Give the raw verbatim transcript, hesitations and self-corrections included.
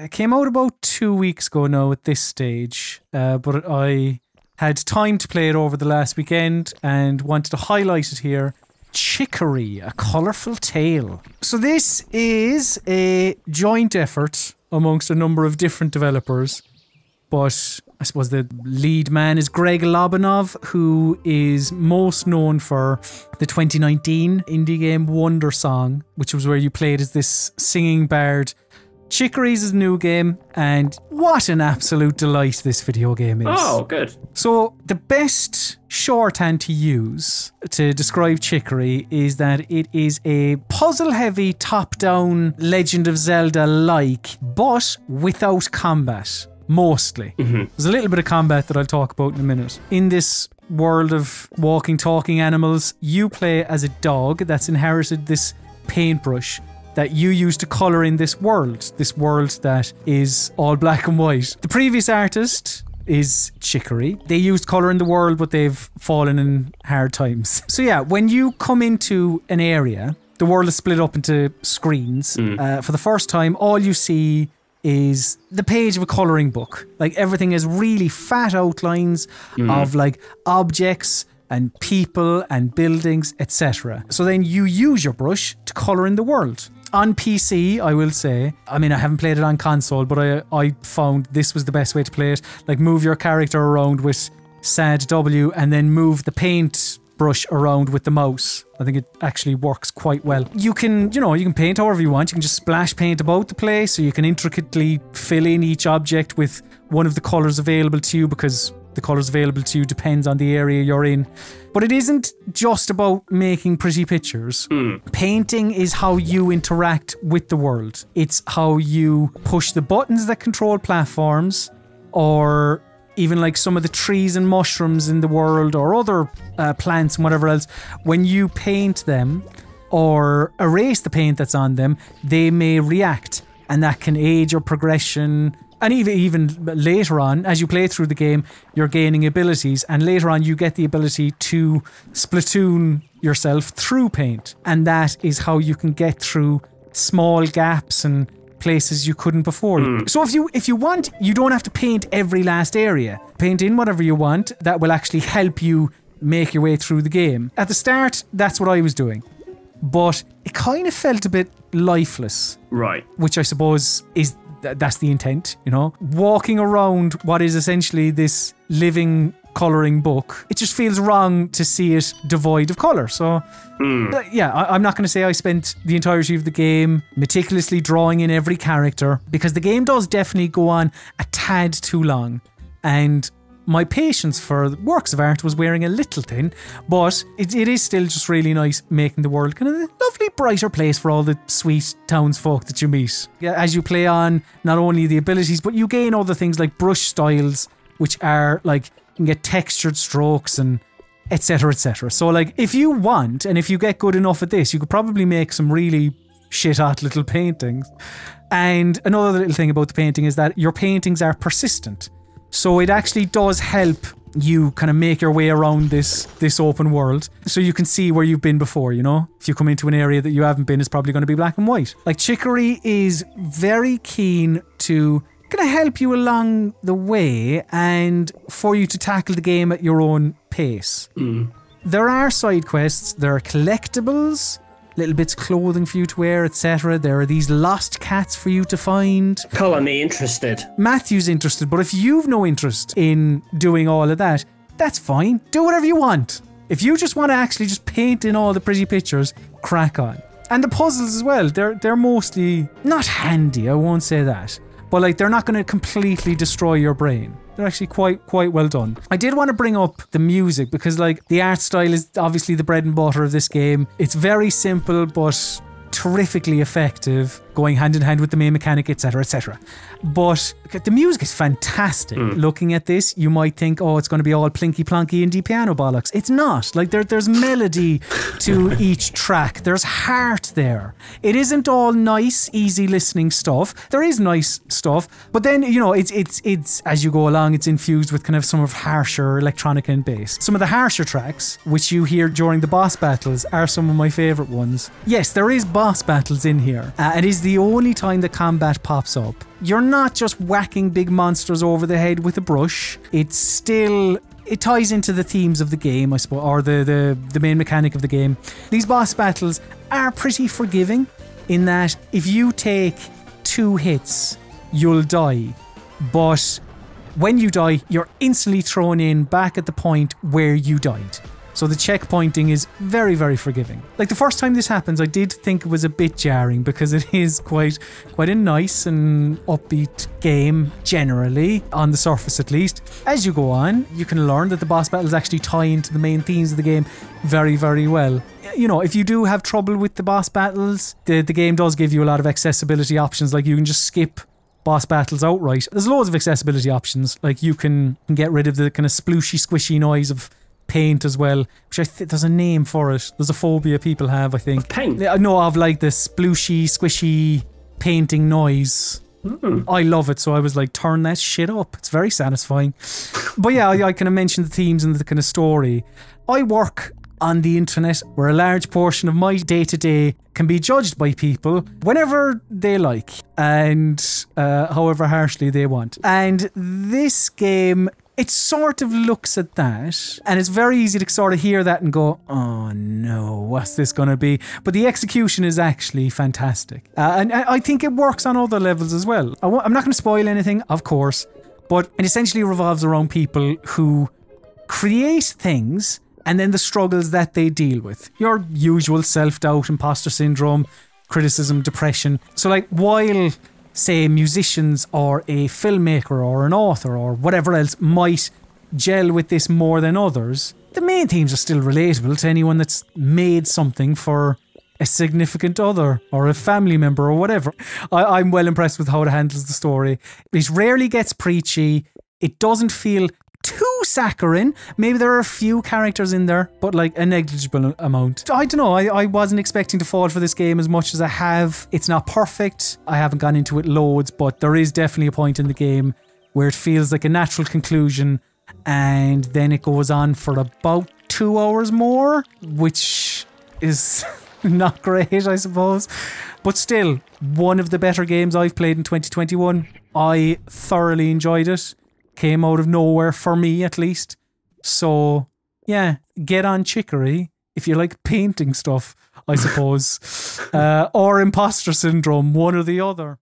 It came out about two weeks ago now at this stage, uh, but I had time to play it over the last weekend and wanted to highlight it here. Chicory, A Colorful Tale. So this is a joint effort amongst a number of different developers, but I suppose the lead man is Greg Lobanov, who is most known for the twenty nineteen indie game Wonder Song, which was where you played as this singing bard. Chicory's his new game, and what an absolute delight this video game is. Oh, good. So the best shorthand to use to describe Chicory is that it is a puzzle-heavy, top-down Legend of Zelda-like, but without combat, mostly. Mm-hmm. There's a little bit of combat that I'll talk about in a minute. In this world of walking, talking animals, you play as a dog that's inherited this paintbrush that you use to colour in this world, this world that is all black and white. The previous artist is Chicory. They used colour in the world, but they've fallen in hard times. So yeah, when you come into an area, the world is split up into screens. Mm. Uh, for the first time, all you see is the page of a colouring book. Like, everything is really fat outlines mm. of, like, objects and people and buildings, et cetera. So then you use your brush to colour in the world. On P C, I will say, I mean, I haven't played it on console, but I I found this was the best way to play it. Like, move your character around with S A D W and then move the paint brush around with the mouse. I think it actually works quite well. You can, you know, you can paint however you want. You can just splash paint about the place, so you can intricately fill in each object with one of the colours available to you, because the colours available to you depends on the area you're in. But it isn't just about making pretty pictures. Mm. Painting is how you interact with the world. It's how you push the buttons that control platforms, or even like some of the trees and mushrooms in the world, or other uh, plants and whatever else. When you paint them or erase the paint that's on them, they may react, and that can aid your progression. And even, even later on, as you play through the game, you're gaining abilities. And later on, you get the ability to Splatoon yourself through paint. And that is how you can get through small gaps and places you couldn't before. Mm. So if you if you want, you don't have to paint every last area. Paint in whatever you want. That will actually help you make your way through the game. At the start, that's what I was doing. But it kind of felt a bit lifeless. Right. Which I suppose is... that's the intent, you know? Walking around what is essentially this living colouring book, it just feels wrong to see it devoid of colour. So, mm. yeah, I I'm not going to say I spent the entirety of the game meticulously drawing in every character, because the game does definitely go on a tad too long. And my patience for works of art was wearing a little thin, but it, it is still just really nice making the world kind of a lovely, brighter place for all the sweet townsfolk that you meet. As you play on, not only the abilities, but you gain other things like brush styles, which are like, you can get textured strokes and etc, et cetera. So like, if you want, and if you get good enough at this, you could probably make some really shit hot little paintings. And another little thing about the painting is that your paintings are persistent. So it actually does help you kind of make your way around this this open world, so you can see where you've been before, you know? If you come into an area that you haven't been, it's probably going to be black and white. Like, Chicory is very keen to kind of help you along the way and for you to tackle the game at your own pace. Mm. There are side quests, there are collectibles, little bits of clothing for you to wear, et cetera. There are these lost cats for you to find. Colour me interested. Matthew's interested, but if you've no interest in doing all of that, that's fine. Do whatever you want. If you just want to actually just paint in all the pretty pictures, crack on. And the puzzles as well, they're, they're mostly not handy, I won't say that. But like, they're not going to completely destroy your brain. They're actually quite quite well done. I did want to bring up the music, because like, the art style is obviously the bread and butter of this game. It's very simple but terrifically effective, going hand in hand with the main mechanic, etc, et cetera. But the music is fantastic. Mm. Looking at this, you might think, oh, it's going to be all plinky plonky indie piano bollocks. It's not. Like, there, there's melody to each track. There's heart there. It isn't all nice, easy listening stuff. There is nice stuff, but then, you know, it's it's it's as you go along, it's infused with kind of some of harsher electronic and bass. Some of the harsher tracks, which you hear during the boss battles, are some of my favourite ones. Yes, there is boss battles in here, uh, and is the the only time the combat pops up. You're not just whacking big monsters over the head with a brush. It's still... It ties into the themes of the game, I suppose, or the, the, the main mechanic of the game. These boss battles are pretty forgiving in that if you take two hits, you'll die. But when you die, you're instantly thrown in back at the point where you died. So the checkpointing is very, very forgiving. Like, the first time this happens, I did think it was a bit jarring because it is quite, quite a nice and upbeat game, generally, on the surface at least. As you go on, you can learn that the boss battles actually tie into the main themes of the game very, very well. You know, if you do have trouble with the boss battles, the, the game does give you a lot of accessibility options, like you can just skip boss battles outright. There's loads of accessibility options, like you can get rid of the kind of splooshy, squishy noise of paint as well, which I think there's a name for it. There's a phobia people have, I think. Of paint? No, of like this splooshy, squishy painting noise. Mm. I love it, so I was like, turn that shit up. It's very satisfying. But yeah, I, I kind of mentioned the themes and the kind of story. I work on the internet, where a large portion of my day-to-day can be judged by people whenever they like, and uh, however harshly they want. And this game... It sort of looks at that, and it's very easy to sort of hear that and go, oh no, what's this going to be? But the execution is actually fantastic. Uh, and I think it works on other levels as well. I I'm not going to spoil anything, of course, but it essentially revolves around people who create things and then the struggles that they deal with. Your usual self-doubt, imposter syndrome, criticism, depression. So like, while... say musicians or a filmmaker or an author or whatever else might gel with this more than others, the main themes are still relatable to anyone that's made something for a significant other or a family member or whatever. I, I'm well impressed with how it handles the story. It rarely gets preachy. It doesn't feel too saccharine. Maybe there are a few characters in there, but like a negligible amount. I don't know, I, I wasn't expecting to fall for this game as much as I have. It's not perfect, I haven't gone into it loads, but there is definitely a point in the game where it feels like a natural conclusion, and then it goes on for about two hours more, which is not great, I suppose. But still, one of the better games I've played in twenty twenty-one. I thoroughly enjoyed it. Came out of nowhere for me, at least. So, yeah, get on Chicory if you like painting stuff, I suppose. uh, or imposter syndrome, one or the other.